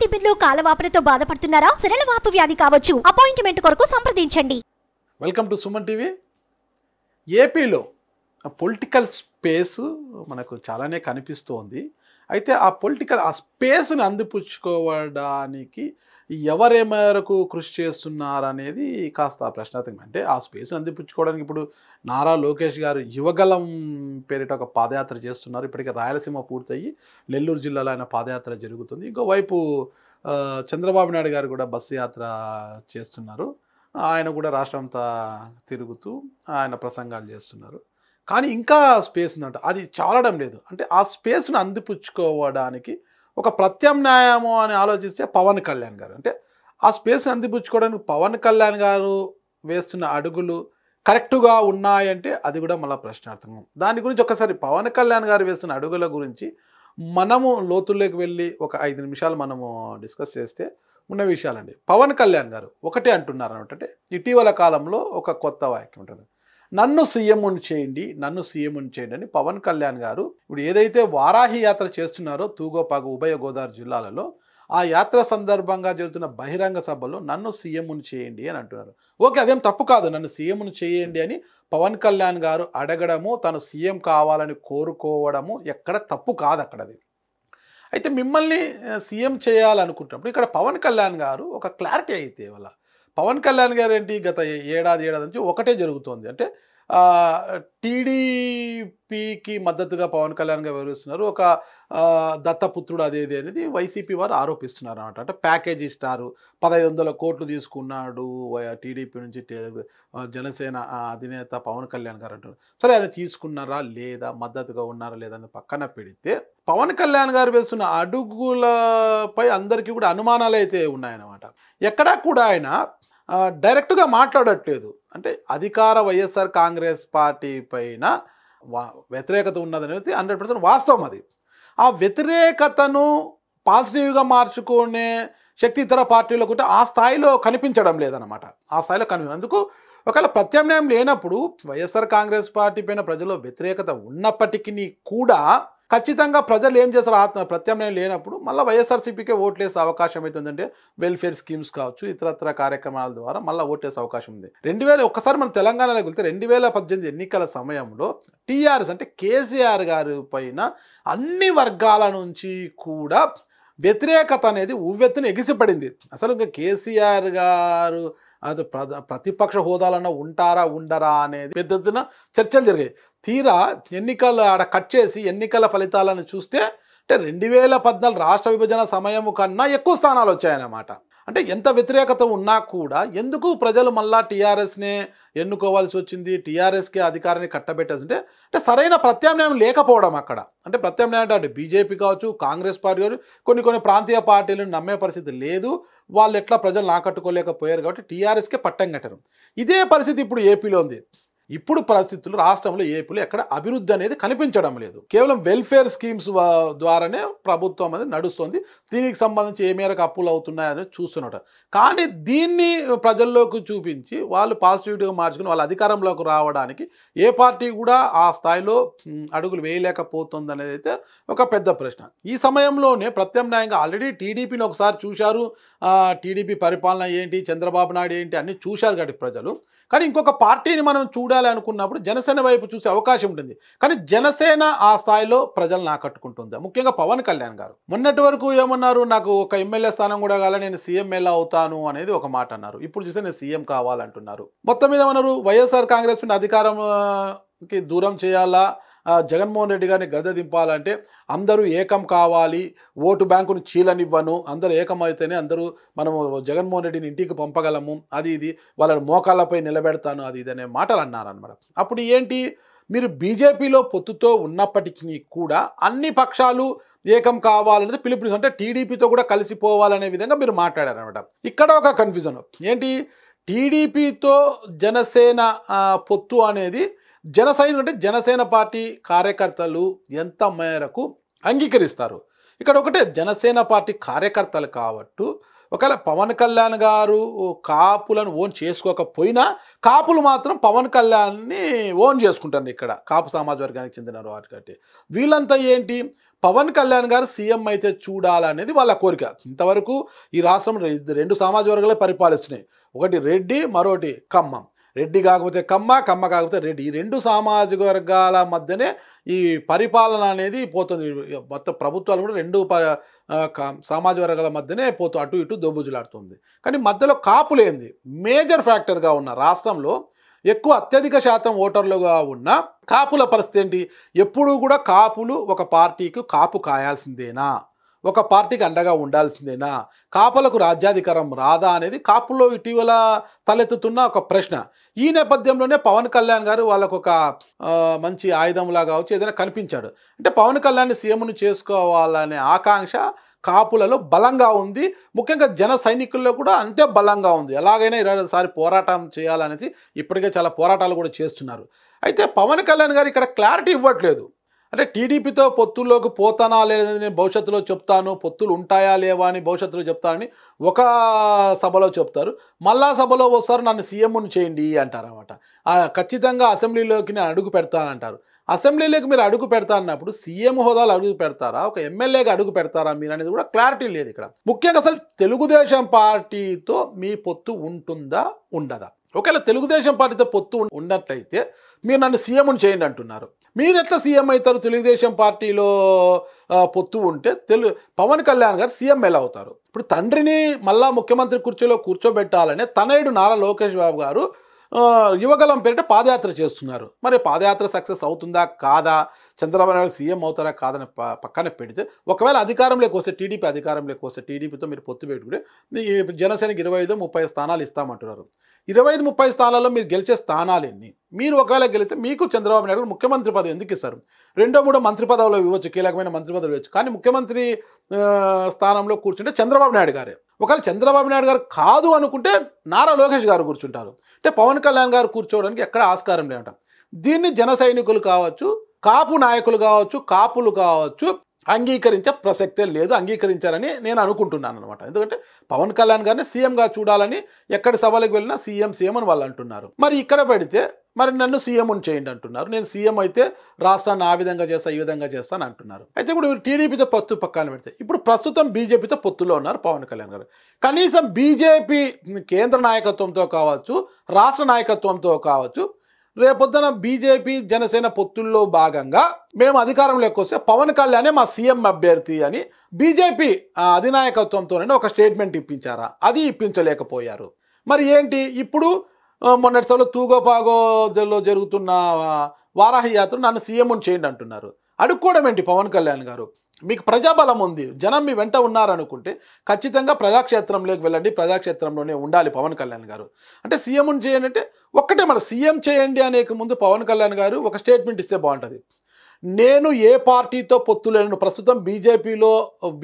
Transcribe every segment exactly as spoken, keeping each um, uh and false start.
టిబిన్లో కాలవాపులతో బాధపడుతున్నారా? సిరల వాపు వ్యాధి కావచ్చు. అపాయింట్మెంట్ కొరకు సంప్రదించండి. Welcome to Suman TV. ఏపీలో పొలిటికల్ స్పేస్ మనకు చాలానే కనిపిస్తోంది. అయితే ఆ పొలిటికల్ ఆ స్పేస్ని అందిపుచ్చుకోవడానికి ఎవరే మేరకు కృషి చేస్తున్నారనేది కాస్త ప్రశ్నార్థకం. అంటే ఆ స్పేస్ని అందిపుచ్చుకోవడానికి ఇప్పుడు నారా లోకేష్ గారు యువగలం పేరిట ఒక పాదయాత్ర చేస్తున్నారు. ఇప్పటికే రాయలసీమ పూర్తయ్యి నెల్లూరు జిల్లాలో ఆయన పాదయాత్ర జరుగుతుంది. ఇంకోవైపు చంద్రబాబు నాయుడు గారు కూడా బస్సు యాత్ర చేస్తున్నారు. ఆయన కూడా రాష్ట్రం అంతా తిరుగుతూ ఆయన ప్రసంగాలు చేస్తున్నారు. కానీ ఇంకా స్పేస్ ఉందంట, అది చాలడం లేదు. అంటే ఆ స్పేస్ను అందిపుచ్చుకోవడానికి ఒక ప్రత్యామ్నాయము అని ఆలోచిస్తే పవన్ కళ్యాణ్ గారు, అంటే ఆ స్పేస్ని అందిపుచ్చుకోవడానికి పవన్ కళ్యాణ్ గారు వేస్తున్న అడుగులు కరెక్టుగా ఉన్నాయంటే అది కూడా మళ్ళీ ప్రశ్నార్థకం. దాని గురించి ఒకసారి పవన్ కళ్యాణ్ గారు వేస్తున్న అడుగుల గురించి మనము లోతుల్లోకి వెళ్ళి ఒక ఐదు నిమిషాలు మనము డిస్కస్ చేస్తే ఉన్న విషయాలండి. పవన్ కళ్యాణ్ గారు ఒకటే అంటున్నారు అనమాట, ఇటీవల కాలంలో ఒక కొత్త వాక్యం ఉంటుంది, నన్ను సీఎంను చేయండి, నన్ను సీఎంను చేయండి అని పవన్ కళ్యాణ్ గారు ఇప్పుడు ఏదైతే వారాహి యాత్ర చేస్తున్నారో తూగోపాకు ఉభయ గోదావరి జిల్లాలలో, ఆ యాత్ర సందర్భంగా జరుగుతున్న బహిరంగ సభలో నన్ను సీఎంను చేయండి అని అంటున్నారు. ఓకే, అదేం తప్పు కాదు, నన్ను సీఎంను చేయండి అని పవన్ కళ్యాణ్ గారు అడగడము, తను సీఎం కావాలని కోరుకోవడము ఎక్కడ తప్పు కాదు అక్కడది. అయితే మిమ్మల్ని సీఎం చేయాలనుకుంటున్నప్పుడు ఇక్కడ పవన్ కళ్యాణ్ గారు ఒక క్లారిటీ అయితే ఇవాళ పవన్ కళ్యాణ్ గారు ఏంటి, గత ఏడాది ఏడాది నుంచి ఒకటే జరుగుతోంది. అంటే టీడీపీకి మద్దతుగా పవన్ కళ్యాణ్ గారు వివరిస్తున్నారు, ఒక దత్తపుత్రుడు అదేది అనేది వైసీపీ వారు ఆరోపిస్తున్నారు అనమాట. అంటే ప్యాకేజీ ఇస్తారు, పదహైదు వందల కోట్లు తీసుకున్నాడు టీడీపీ నుంచి జనసేన అధినేత పవన్ కళ్యాణ్ గారు అంటున్నారు. సరే, ఆయన తీసుకున్నారా లేదా, మద్దతుగా ఉన్నారా లేదా అని పక్కన పెడితే పవన్ కళ్యాణ్ గారు వేస్తున్న అడుగులపై అందరికీ కూడా అనుమానాలు అయితే ఉన్నాయన్నమాట. ఎక్కడా కూడా ఆయన డైరెక్ట్గా మాట్లాడట్లేదు. అంటే అధికార వైఎస్ఆర్ కాంగ్రెస్ పార్టీ పైన వ్యతిరేకత ఉన్నదనేది హండ్రెడ్ పర్సెంట్ వాస్తవం. అది ఆ వ్యతిరేకతను పాజిటివ్గా మార్చుకునే శక్తి ఇతర పార్టీలకు ఆ స్థాయిలో కనిపించడం లేదనమాట. ఆ స్థాయిలో కనిపి అందుకు ఒకవేళ ప్రత్యామ్నాయం లేనప్పుడు వైఎస్ఆర్ కాంగ్రెస్ పార్టీ పైన ప్రజల్లో వ్యతిరేకత ఉన్నప్పటికీ కూడా ఖచ్చితంగా ప్రజలు ఏం చేస్తారు, ఆత్మ ప్రత్యామ్నాయం లేనప్పుడు మళ్ళీ వైఎస్ఆర్సీపీకే ఓట్లేసే అవకాశం అవుతుందంటే వెల్ఫేర్ స్కీమ్స్ కావచ్చు, ఇతరత్ర కార్యక్రమాల ద్వారా మళ్ళీ ఓట్లేసే అవకాశం ఉంది. రెండు వేల ఒక్కసారి మనం తెలంగాణలోకి వెళ్తే రెండు వేల పద్దెనిమిది ఎన్నికల సమయంలో టీఆర్ఎస్ అంటే కేసీఆర్ గారి పైన అన్ని వర్గాల నుంచి కూడా వ్యతిరేకత అనేది ఉవ్వెత్తున ఎగిసిపడింది. అసలు ఇంకా కేసీఆర్ గారు అది ప్రజ ప్రతిపక్ష హోదాలన్నా ఉంటారా ఉండరా అనేది పెద్ద ఎత్తున చర్చలు జరిగాయి. తీరా ఎన్నికలు ఆడ కట్ చేసి ఎన్నికల ఫలితాలను చూస్తే అంటే రెండు వేల పద్నాలుగు రాష్ట్ర విభజన సమయము కన్నా ఎక్కువ స్థానాలు వచ్చాయన్నమాట. అంటే ఎంత వ్యతిరేకత ఉన్నా కూడా ఎందుకు ప్రజలు మళ్ళా టీఆర్ఎస్నే ఎన్నుకోవాల్సి వచ్చింది, టీఆర్ఎస్కే అధికారాన్ని కట్టబెట్టాల్సి ఉంటే అంటే సరైన ప్రత్యామ్నాయం లేకపోవడం అక్కడ. అంటే ప్రత్యామ్నాయం అంటే బీజేపీ కావచ్చు, కాంగ్రెస్ పార్టీ కావచ్చు, కొన్ని కొన్ని ప్రాంతీయ పార్టీలను నమ్మే పరిస్థితి లేదు, వాళ్ళు ఎట్లా ప్రజలను ఆకట్టుకోలేకపోయారు కాబట్టి టీఆర్ఎస్కే పట్టం కట్టారు. ఇదే పరిస్థితి ఇప్పుడు ఏపీలో ఉంది. ఇప్పుడు పరిస్థితులు రాష్ట్రంలో ఏపీలో ఎక్కడ అభివృద్ధి అనేది కనిపించడం లేదు. కేవలం వెల్ఫేర్ స్కీమ్స్ ద్వారానే ప్రభుత్వం అనేది నడుస్తుంది. దీనికి సంబంధించి ఏ మేరకు అప్పులు అవుతున్నాయని చూస్తున్నట. కానీ దీన్ని ప్రజల్లోకి చూపించి వాళ్ళు పాజిటివిటీగా మార్చుకుని వాళ్ళ అధికారంలోకి రావడానికి ఏ పార్టీ కూడా ఆ స్థాయిలో అడుగులు వేయలేకపోతుంది అనేది అయితే ఒక పెద్ద ప్రశ్న. ఈ సమయంలోనే ప్రత్యామ్నాయంగా ఆల్రెడీ టీడీపీని ఒకసారి చూశారు, టీడీపీ పరిపాలన ఏంటి, చంద్రబాబు నాయుడు ఏంటి అన్ని చూశారు కాబట్టి ప్రజలు. కానీ ఇంకొక పార్టీని మనం చూడాలి అనుకున్నప్పుడు జనసేన వైపు చూసే అవకాశం ఉంటుంది. కానీ జనసేన ఆ స్థాయిలో ప్రజలను ఆకట్టుకుంటుంది. ముఖ్యంగా పవన్ కళ్యాణ్ గారు మొన్నటి వరకు ఏమన్నారు, నాకు ఒక ఎమ్మెల్యే స్థానం కూడా కావాలి, నేను సీఎం ఎలా అవుతాను అనేది ఒక మాట అన్నారు. ఇప్పుడు చూస్తే నేను సీఎం కావాలంటున్నారు. మొత్తం మీద ఏమన్నారు, వైఎస్ఆర్ కాంగ్రెస్ నుండి అధికారంకి దూరం చేయాలా, జగన్మోహన్ రెడ్డి గారిని గద్దె దింపాలంటే అందరూ ఏకం కావాలి, ఓటు బ్యాంకును చీలనివ్వను, అందరూ ఏకమైతేనే అందరూ మనము జగన్మోహన్ రెడ్డిని ఇంటికి పంపగలము, అది ఇది వాళ్ళని మోకాళ్ళపై నిలబెడతాను అది ఇది అనే మాటలు అన్నారనమాట. అప్పుడు ఏంటి, మీరు బీజేపీలో పొత్తుతో ఉన్నప్పటికీ కూడా అన్ని పక్షాలు ఏకం కావాలనేది పిలుపునిస్తుంది, అంటే టీడీపీతో కూడా కలిసిపోవాలనే విధంగా మీరు మాట్లాడారనమాట. ఇక్కడ ఒక కన్ఫ్యూజన్ ఏంటి, టీడీపీతో జనసేన పొత్తు అనేది జనసైనికులు అంటే జనసేన పార్టీ కార్యకర్తలు ఎంత మేరకు అంగీకరిస్తారు. ఇక్కడ ఒకటే, జనసేన పార్టీ కార్యకర్తలు కాబట్టి ఒకవేళ పవన్ కళ్యాణ్ గారు కాపులను ఓన్ చేసుకోకపోయినా కాపులు మాత్రం పవన్ కళ్యాణ్ని ఓన్ చేసుకుంటారు. ఇక్కడ కాపు సమాజ వర్గానికి చెందిన వాటి వీళ్ళంతా ఏంటి, పవన్ కళ్యాణ్ గారు సీఎం అయితే చూడాలనేది వాళ్ళ కోరిక. ఇంతవరకు ఈ రాష్ట్రం రెండు సామాజిక వర్గాలే పరిపాలిస్తున్నాయి, ఒకటి రెడ్డి మరోటి కమ్మ. రెడ్డి కాకపోతే కమ్మ, కమ్మ కాకపోతే రెడ్డి, ఈ రెండు సామాజిక వర్గాల మధ్యనే ఈ పరిపాలన అనేది పోతుంది. మొత్తం ప్రభుత్వాలు కూడా రెండు సామాజిక వర్గాల మధ్యనే పోతూ అటు ఇటు దోబుజులాడుతుంది. కానీ మధ్యలో కాపులేంది మేజర్ ఫ్యాక్టర్గా ఉన్న రాష్ట్రంలో ఎక్కువ అత్యధిక శాతం ఓటర్లుగా ఉన్న కాపుల పరిస్థితి ఏంటి? ఎప్పుడూ కూడా కాపులు ఒక పార్టీకి కాపు కాయాల్సిందేనా, ఒక పార్టీకి అండగా ఉండాల్సిందేనా, కాపులకు రాజ్యాధికారం రాదా అనేది కాపుల్లో ఇటీవల తలెత్తుతున్న ఒక ప్రశ్న. ఈ నేపథ్యంలోనే పవన్ కళ్యాణ్ గారు వాళ్ళకు ఒక మంచి ఆయుధంలాగా వచ్చి ఏదైనా కనిపించాడు. అంటే పవన్ కళ్యాణ్ సీఎంను చేసుకోవాలనే ఆకాంక్ష కాపులలో బలంగా ఉంది, ముఖ్యంగా జన సైనికుల్లో కూడా అంతే బలంగా ఉంది. ఎలాగైనా ఇరవైసారి పోరాటం చేయాలనేసి ఇప్పటికే చాలా పోరాటాలు కూడా చేస్తున్నారు. అయితే పవన్ కళ్యాణ్ గారు ఇక్కడ క్లారిటీ ఇవ్వట్లేదు. అంటే టీడీపీతో పొత్తుల్లోకి పోతానా లేదని నేను భవిష్యత్తులో చెప్తాను, పొత్తులు ఉంటాయా లేవా అని భవిష్యత్తులో చెప్తానని ఒక సభలో చెప్తారు, మళ్ళా సభలో వస్తారు నన్ను సీఎంను చేయండి అంటారనమాట. ఖచ్చితంగా అసెంబ్లీలోకి నేను అడుగు పెడతానంటారు. అసెంబ్లీలోకి మీరు అడుగు పెడతారన్నప్పుడు సీఎం హోదాలో అడుగు పెడతారా, ఒక ఎమ్మెల్యేగా అడుగు పెడతారా మీరు అనేది కూడా క్లారిటీ లేదు ఇక్కడ. ముఖ్యంగా అసలు తెలుగుదేశం పార్టీతో మీ పొత్తు ఉంటుందా ఉండదా? ఒకవేళ తెలుగుదేశం పార్టీతో పొత్తు ఉన్నట్లయితే మీరు నన్ను సీఎంను చేయండి అంటున్నారు. మీరు ఎట్లా సీఎం అవుతారు? తెలుగుదేశం పార్టీలో పొత్తు ఉంటే తెలు పవన్ కళ్యాణ్ గారు సీఎం ఎలా అవుతారు? ఇప్పుడు తండ్రిని మళ్ళా ముఖ్యమంత్రి కుర్చీలో కూర్చోబెట్టాలనే తనయుడు నారా లోకేష్ బాబు గారు యువగలం పేరిట పాదయాత్ర చేస్తున్నారు. మరి పాదయాత్ర సక్సెస్ అవుతుందా కాదా, చంద్రబాబు నాయుడు సీఎం అవుతారా కాదని పక్కన పెడితే, ఒకవేళ అధికారంలోకి వస్తే టీడీపీ అధికారంలోకి వస్తే టీడీపీతో మీరు పొత్తు పెట్టుకుంటే జనసేనకి ఇరవై ఐదు ముప్పై స్థానాలు ఇస్తామంటున్నారు. ఇరవై ఐదు ముప్పై స్థానాల్లో మీరు గెలిచే స్థానాలు ఎన్ని? మీరు ఒకవేళ గెలిస్తే మీకు చంద్రబాబు నాయుడు ముఖ్యమంత్రి పదవి ఎందుకు ఇస్తారు? రెండో మూడో మంత్రి పదవులు ఇవ్వచ్చు, కీలకమైన మంత్రి పదవులు ఇవ్వచ్చు, కానీ ముఖ్యమంత్రి స్థానంలో కూర్చుంటే చంద్రబాబు నాయుడు గారే. ఒకవేళ చంద్రబాబు నాయుడు గారు కాదు అనుకుంటే నారా లోకేష్ గారు కూర్చుంటారు. అంటే పవన్ కళ్యాణ్ గారు కూర్చోవడానికి ఎక్కడ ఆస్కారం లేదంట. దీన్ని జన సైనికులు కావచ్చు, కాపు నాయకులు కావచ్చు, కాపులు కావచ్చు అంగీకరించే ప్రసక్తే లేదు, అంగీకరించాలని నేను అనుకుంటున్నాను అనమాట. ఎందుకంటే పవన్ కళ్యాణ్ గారిని సీఎంగా చూడాలని ఎక్కడి సభలకు వెళ్ళినా సీఎం సీఎం అని వాళ్ళు అంటున్నారు. మరి ఇక్కడ పెడితే మరి నన్ను సీఎంను చేయండి అంటున్నారు. నేను సీఎం అయితే రాష్ట్రాన్ని ఆ విధంగా చేస్తా ఈ విధంగా చేస్తాను అంటున్నారు. అయితే ఇప్పుడు టీడీపీతో పొత్తు పక్కన పెడితే ఇప్పుడు ప్రస్తుతం బీజేపీతో పొత్తులో ఉన్నారు పవన్ కళ్యాణ్ గారు. కనీసం బీజేపీ కేంద్ర నాయకత్వంతో కావచ్చు, రాష్ట్ర నాయకత్వంతో కావచ్చు, రేపొద్దున బీజేపీ జనసేన పొత్తుల్లో భాగంగా మేము అధికారంలోకి వస్తే పవన్ కళ్యాణే మా సీఎం అభ్యర్థి అని బీజేపీ అధినాయకత్వంతోనే ఒక స్టేట్మెంట్ ఇప్పించారా? అది ఇప్పించలేకపోయారు. మరి ఏంటి ఇప్పుడు మొన్నటి సభలో తూగోపాగోలో జరుగుతున్న వారాహి యాత్ర నన్ను సీఎంను చేయండి అంటున్నారు. అడుక్కోవడం ఏంటి పవన్ కళ్యాణ్ గారు? మీకు ప్రజాబలం ఉంది, జనం మీ వెంట ఉన్నారనుకుంటే ఖచ్చితంగా ప్రజాక్షేత్రంలోకి వెళ్ళండి, ప్రజాక్షేత్రంలోనే ఉండాలి పవన్ కళ్యాణ్ గారు. అంటే సీఎంను చేయండి అంటే ఒక్కటే, మరి సీఎం చేయండి అనేక ముందు పవన్ కళ్యాణ్ గారు ఒక స్టేట్మెంట్ ఇస్తే బాగుంటుంది. నేను ఏ పార్టీతో పొత్తు లేను, ప్రస్తుతం బీజేపీలో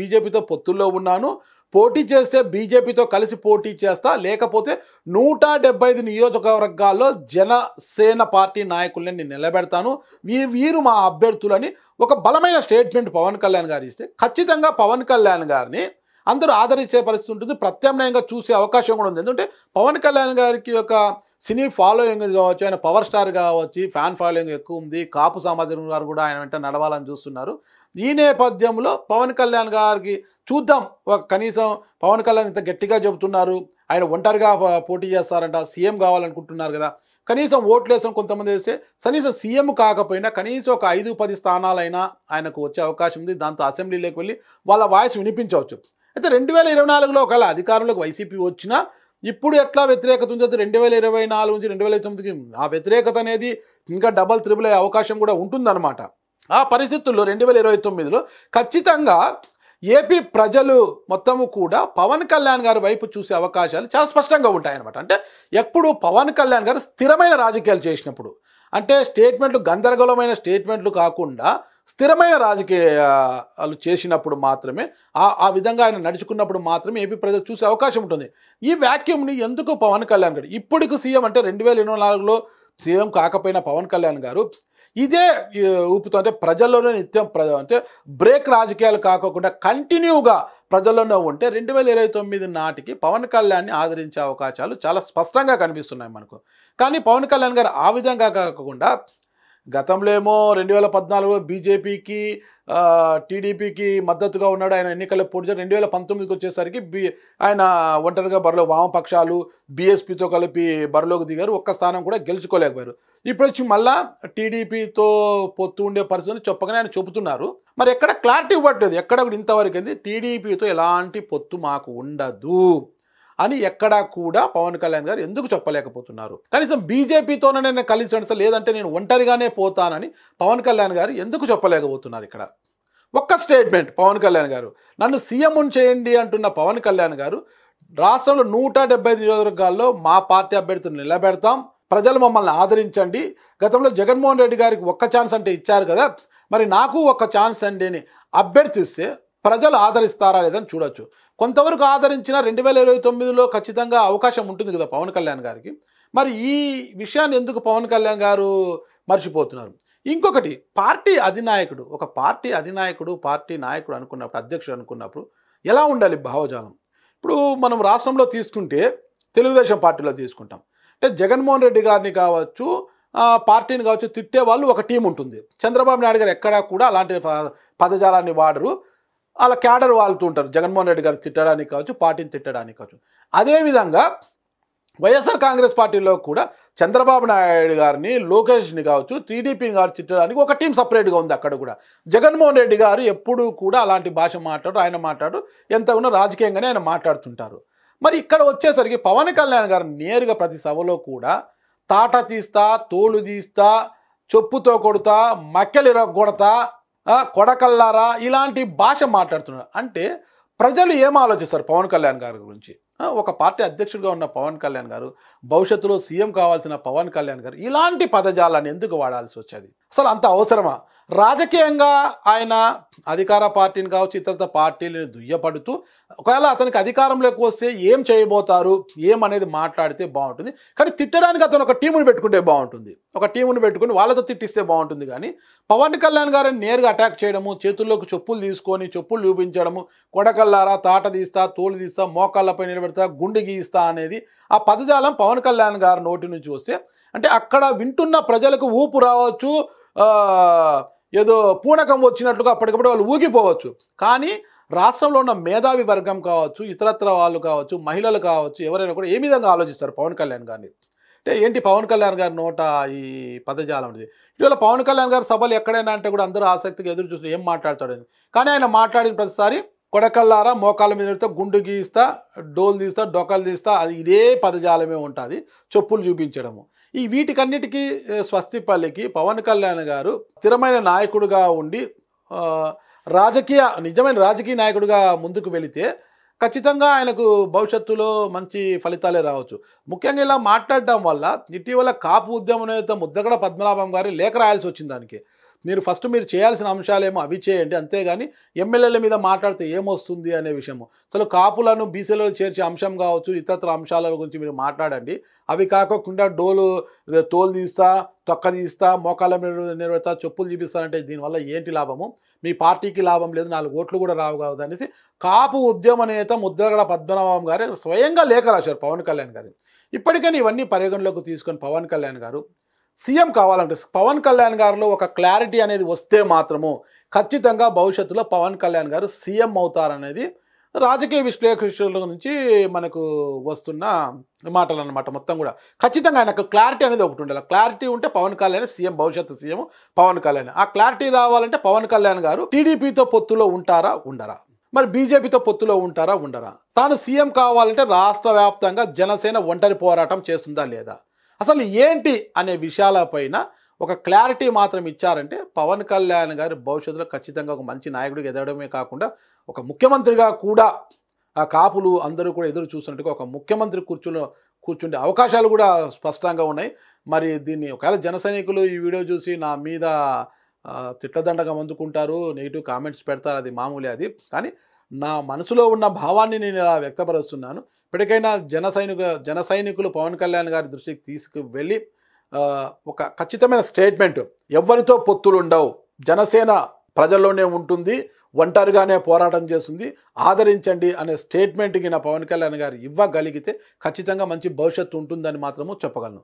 బీజేపీతో పొత్తుల్లో ఉన్నాను, పోటీ చేస్తే బీజేపీతో కలిసి పోటీ చేస్తా, లేకపోతే నూట డెబ్బై ఐదు నియోజకవర్గాల్లో జనసేన పార్టీ నాయకుల్ని నేను నిలబెడతాను, వీ వీరు మా అభ్యర్థులని ఒక బలమైన స్టేట్మెంట్ పవన్ కళ్యాణ్ గారు ఇస్తే ఖచ్చితంగా పవన్ కళ్యాణ్ గారిని అందరూ ఆదరించే పరిస్థితి ఉంటుంది, ప్రత్యామ్నాయంగా చూసే అవకాశం కూడా ఉంది. ఎందుకంటే పవన్ కళ్యాణ్ గారికి ఒక సినీ ఫాలోయింగ్ కావచ్చు, ఆయన పవర్ స్టార్ కావచ్చు, ఫ్యాన్ ఫాలోయింగ్ ఎక్కువ ఉంది, కాపు సమాజం వారు కూడా ఆయన వెంట నడవాలని చూస్తున్నారు. ఈ నేపథ్యంలో పవన్ కళ్యాణ్ గారికి చూద్దాం, కనీసం పవన్ కళ్యాణ్ ఇంత గట్టిగా చెబుతున్నారు, ఆయన ఒంటరిగా పోటీ చేస్తారంట, సీఎం కావాలనుకుంటున్నారు కదా, కనీసం ఓట్లు వేసుకొని కొంతమంది వేస్తే కనీసం సీఎం కాకపోయినా కనీసం ఒక ఐదు పది స్థానాలైనా ఆయనకు వచ్చే అవకాశం ఉంది. దాంతో అసెంబ్లీలోకి వెళ్ళి వాళ్ళ వాయిస్ వినిపించవచ్చు. అయితే రెండు వేల ఇరవై నాలుగులో ఒకవేళ అధికారంలోకి వైసీపీ వచ్చినా ఇప్పుడు ఎట్లా వ్యతిరేకత ఉందో రెండు వేల ఇరవై నాలుగు నుంచి రెండు వేల తొమ్మిదికి ఆ వ్యతిరేకత అనేది ఇంకా డబల్ త్రిబుల్ అయ్యే అవకాశం కూడా ఉంటుందన్నమాట. ఆ పరిస్థితుల్లో రెండు వేల ఇరవై తొమ్మిదిలో ఖచ్చితంగా ఏపీ ప్రజలు మొత్తము కూడా పవన్ కళ్యాణ్ గారి వైపు చూసే అవకాశాలు చాలా స్పష్టంగా ఉంటాయన్నమాట. అంటే ఎప్పుడు పవన్ కళ్యాణ్ గారు స్థిరమైన రాజకీయాలు చేసినప్పుడు, అంటే స్టేట్మెంట్లు గందరగోళమైన స్టేట్మెంట్లు కాకుండా స్థిరమైన రాజకీయాలు చేసినప్పుడు మాత్రమే ఆ విధంగా ఆయన నడుచుకున్నప్పుడు మాత్రమే ఏపీ ప్రజలు చూసే అవకాశం ఉంటుంది. ఈ వ్యాక్యూమ్ని ఎందుకు పవన్ కళ్యాణ్ గారు ఇప్పటికి సీఎం అంటే రెండు వేల ఇరవై నాలుగులో సీఎం కాకపోయినా పవన్ కళ్యాణ్ గారు ఇదే ఊపుతో అంటే ప్రజల్లోనే నిత్యం ప్ర అంటే బ్రేక్ రాజకీయాలు కాకుండా కంటిన్యూగా ప్రజల్లోనే ఉంటే రెండు వేల ఇరవై తొమ్మిది నాటికి పవన్ కళ్యాణ్ని ఆదరించే అవకాశాలు చాలా స్పష్టంగా కనిపిస్తున్నాయి మనకు. కానీ పవన్ కళ్యాణ్ గారు ఆ విధంగా కాకుండా గతంలోమో రెండు వేల పద్నాలుగులో బీజేపీకి టీడీపీకి మద్దతుగా ఉన్నాడు. ఆయన ఎన్నికల్లో పోటీ చేసి రెండు వేల పంతొమ్మిదికి వచ్చేసరికి బీ ఆయన ఒంటరిగా బరిలో వామపక్షాలు బీఎస్పీతో కలిపి బరిలోకి దిగారు. ఒక్క స్థానం కూడా గెలుచుకోలేకపోయారు. ఇప్పుడు వచ్చి మళ్ళా టీడీపీతో పొత్తు ఉండే పరిస్థితిని చెప్పగానే ఆయన చెబుతున్నారు. మరి ఎక్కడ క్లారిటీ ఇవ్వట్లేదు, ఎక్కడ కూడా ఇంతవరకు ఏంది టీడీపీతో ఎలాంటి పొత్తు మాకు ఉండదు అని ఎక్కడా కూడా పవన్ కళ్యాణ్ గారు ఎందుకు చెప్పలేకపోతున్నారు? కనీసం బీజేపీతోనే నేను కలిసి లేదంటే నేను ఒంటరిగానే పోతానని పవన్ కళ్యాణ్ గారు ఎందుకు చెప్పలేకపోతున్నారు? ఇక్కడ ఒక్క స్టేట్మెంట్ పవన్ కళ్యాణ్ గారు, నన్ను సీఎం చేయండి అంటున్న పవన్ కళ్యాణ్ గారు రాష్ట్రంలో నూట డెబ్బై ఐదు నియోజకవర్గాల్లో మా పార్టీ అభ్యర్థులను నిలబెడతాం, ప్రజలు మమ్మల్ని ఆదరించండి, గతంలో జగన్మోహన్ రెడ్డి గారికి ఒక్క ఛాన్స్ అంటే ఇచ్చారు కదా, మరి నాకు ఒక్క ఛాన్స్ అండి అని అభ్యర్థిస్తే ప్రజలు ఆదరిస్తారా లేదని చూడొచ్చు. కొంతవరకు ఆదరించిన రెండు వేల ఇరవై తొమ్మిదిలో ఖచ్చితంగా అవకాశం ఉంటుంది కదా పవన్ కళ్యాణ్ గారికి. మరి ఈ విషయాన్ని ఎందుకు పవన్ కళ్యాణ్ గారు మర్చిపోతున్నారు? ఇంకొకటి, పార్టీ అధినాయకుడు ఒక పార్టీ అధినాయకుడు పార్టీ నాయకుడు అనుకున్నప్పుడు అధ్యక్షుడు అనుకున్నప్పుడు ఎలా ఉండాలి భావజాలం? ఇప్పుడు మనం రాష్ట్రంలో తీసుకుంటే తెలుగుదేశం పార్టీలో తీసుకుంటాం అంటే జగన్మోహన్ రెడ్డి గారిని కావచ్చు పార్టీని కావచ్చు తిట్టే వాళ్ళు ఒక టీం ఉంటుంది. చంద్రబాబు నాయుడు గారు ఎక్కడా కూడా అలాంటి పదజాలాన్ని వాడరు. అలా క్యాడర్ వాళ్తూ ఉంటారు జగన్మోహన్ రెడ్డి గారు తిట్టడానికి కావచ్చు పార్టీని తిట్టడానికి కావచ్చు. అదేవిధంగా వైఎస్ఆర్ కాంగ్రెస్ పార్టీలో కూడా చంద్రబాబు నాయుడు గారిని లోకేష్ని కావచ్చు టీడీపీని గారు తిట్టడానికి ఒక టీం సపరేట్గా ఉంది. అక్కడ కూడా జగన్మోహన్ రెడ్డి గారు ఎప్పుడూ కూడా అలాంటి భాష మాట్లాడు ఆయన మాట్లాడు ఎంత ఉన్నా రాజకీయంగానే ఆయన మాట్లాడుతుంటారు. మరి ఇక్కడ వచ్చేసరికి పవన్ కళ్యాణ్ గారు నేరుగా ప్రతి సభలో కూడా తాట తీస్తా తోలు తీస్తా చెప్పుతో కొడతా మక్కెలు ఇరగొడతా కొడకల్లారా ఇలాంటి భాష మాట్లాడుతున్నారు. అంటే ప్రజలు ఏం ఆలోచిస్తారు పవన్ కళ్యాణ్ గారి గురించి? ఒక పార్టీ అధ్యక్షుడిగా ఉన్న పవన్ కళ్యాణ్ గారు భవిష్యత్తులో సీఎం కావాల్సిన పవన్ కళ్యాణ్ గారు ఇలాంటి పదజాలాన్ని ఎందుకు వాడాల్సి వచ్చేది? అసలు అంత అవసరమా? రాజకీయంగా ఆయన అధికార పార్టీని కావచ్చు ఇతరత పార్టీలను దుయ్యపడుతూ ఒకవేళ అతనికి అధికారంలోకి వస్తే ఏం చేయబోతారు ఏమనేది మాట్లాడితే బాగుంటుంది. కానీ తిట్టడానికి అతను ఒక టీముని పెట్టుకుంటే బాగుంటుంది, ఒక టీముని పెట్టుకుని వాళ్ళతో తిట్టిస్తే బాగుంటుంది. కానీ పవన్ కళ్యాణ్ గారిని నేరుగా అటాక్ చేయడము, చేతుల్లోకి చెప్పులు తీసుకొని చెప్పులు చూపించడము, కొడకల్లారా తాట తీస్తా తోలు తీస్తా మోకాళ్ళపై నిలబెడతా గుండె గీస్తా అనేది ఆ పదజాలం పవన్ కళ్యాణ్ గారి నోటి నుంచి వస్తే అంటే అక్కడ వింటున్న ప్రజలకు ఊపు రావచ్చు, ఏదో పూనకం వచ్చినట్లుగా అప్పటికప్పుడు వాళ్ళు ఊగిపోవచ్చు. కానీ రాష్ట్రంలో ఉన్న మేధావి వర్గం కావచ్చు ఇతరత్ర వాళ్ళు కావచ్చు మహిళలు కావచ్చు ఎవరైనా కూడా ఏ విధంగా ఆలోచిస్తారు పవన్ కళ్యాణ్ గారిని? అంటే ఏంటి పవన్ కళ్యాణ్ గారి నోట ఈ పదజాలం అనేది? ఇటీవల పవన్ కళ్యాణ్ గారి సభలు ఎక్కడైనా అంటే కూడా అందరూ ఆసక్తిగా ఎదురు చూస్తారు ఏం మాట్లాడతాడని. కానీ ఆయన మాట్లాడిన ప్రతిసారి కొడకల్లారా మోకాళ్ళ మీద పెడతా గుండు గీస్తా డోలు తీస్తా డొకలు తీస్తా అది ఇదే పదజాలమే ఉంటుంది, చెప్పులు చూపించడము. ఈ వీటికన్నిటికీ స్వస్తి పల్లికి పవన్ కళ్యాణ్ గారు స్థిరమైన నాయకుడుగా ఉండి రాజకీయ నిజమైన రాజకీయ నాయకుడిగా ముందుకు వెళితే ఖచ్చితంగా ఆయనకు భవిష్యత్తులో మంచి ఫలితాలే రావచ్చు. ముఖ్యంగా ఇలా మాట్లాడడం వల్ల ఇటీవల కాపు ఉద్యమం నేత ముద్దగడ పద్మనాభం గారి లేఖ రాయాల్సి వచ్చింది. దానికి మీరు ఫస్ట్ మీరు చేయాల్సిన అంశాలేమో అవి చేయండి, అంతేగాని ఎమ్మెల్యేల మీద మాట్లాడితే ఏమొస్తుంది అనే విషయము. అసలు కాపులను బీసీలలో చేర్చే అంశం కావచ్చు ఇతర అంశాల గురించి మీరు మాట్లాడండి. అవి కాకుండా డోలు తోలు తీస్తా తొక్క తీస్తా మోకాళ్ళ నిలబెడతా చెప్పులు చూపిస్తానంటే దీనివల్ల ఏంటి లాభము? మీ పార్టీకి లాభం లేదు, నాలుగు ఓట్లు కూడా రావు కాదు అనేసి కాపు ఉద్యమ నేత ముద్దగడ పద్మనాభం గారు స్వయంగా లేఖ రాశారు పవన్ కళ్యాణ్ గారు. ఇప్పటికైనా ఇవన్నీ పరిగణలోకి తీసుకొని పవన్ కళ్యాణ్ గారు సీఎం కావాలంటే పవన్ కళ్యాణ్ గారిలో ఒక క్లారిటీ అనేది వస్తే మాత్రము ఖచ్చితంగా భవిష్యత్తులో పవన్ కళ్యాణ్ గారు సీఎం అవుతారనేది రాజకీయ విశ్లేషకుల నుంచి మనకు వస్తున్న మాటలు అన్నమాట. మొత్తం కూడా ఖచ్చితంగా ఆయనకు క్లారిటీ అనేది ఒకటి ఉండాలి. క్లారిటీ ఉంటే పవన్ కళ్యాణ్ సీఎం, భవిష్యత్తు సీఎం పవన్ కళ్యాణ్. ఆ క్లారిటీ రావాలంటే పవన్ కళ్యాణ్ గారు టీడీపీతో పొత్తులో ఉంటారా ఉండరా, మరి బీజేపీతో పొత్తులో ఉంటారా ఉండరా, తాను సీఎం కావాలంటే రాష్ట్ర వ్యాప్తంగా జనసేన ఒంటరి పోరాటం చేస్తుందా లేదా, అసలు ఏంటి అనే విషయాలపైన ఒక క్లారిటీ మాత్రం ఇచ్చారంటే పవన్ కళ్యాణ్ గారు భవిష్యత్తులో ఖచ్చితంగా ఒక మంచి నాయకుడిగా ఎదగడమే కాకుండా ఒక ముఖ్యమంత్రిగా కూడా ఆ కాపులు అందరూ కూడా ఎదురు చూస్తున్నట్టుగా ఒక ముఖ్యమంత్రి కూర్చుని కూర్చుండే అవకాశాలు కూడా స్పష్టంగా ఉన్నాయి. మరి దీన్ని ఒకవేళ జన సైనికులు ఈ వీడియో చూసి నా మీద తిట్టదండగా అందుకుంటారు, నెగిటివ్ కామెంట్స్ పెడతారు, అది మామూలే. అది కానీ నా మనసులో ఉన్న భావాన్ని నేను ఇలా వ్యక్తపరుస్తున్నాను. ఇప్పటికైనా జన సైనిక జన సైనికులు పవన్ కళ్యాణ్ గారి దృష్టికి తీసుకువెళ్ళి ఒక ఖచ్చితమైన స్టేట్మెంట్, ఎవరితో పొత్తులు ఉండవు, జనసేన ప్రజల్లోనే ఉంటుంది, ఒంటరిగానే పోరాటం చేస్తుంది, ఆదరించండి అనే స్టేట్మెంట్కి నా పవన్ కళ్యాణ్ గారు ఇవ్వగలిగితే ఖచ్చితంగా మంచి భవిష్యత్తు ఉంటుందని మాత్రము చెప్పగలను.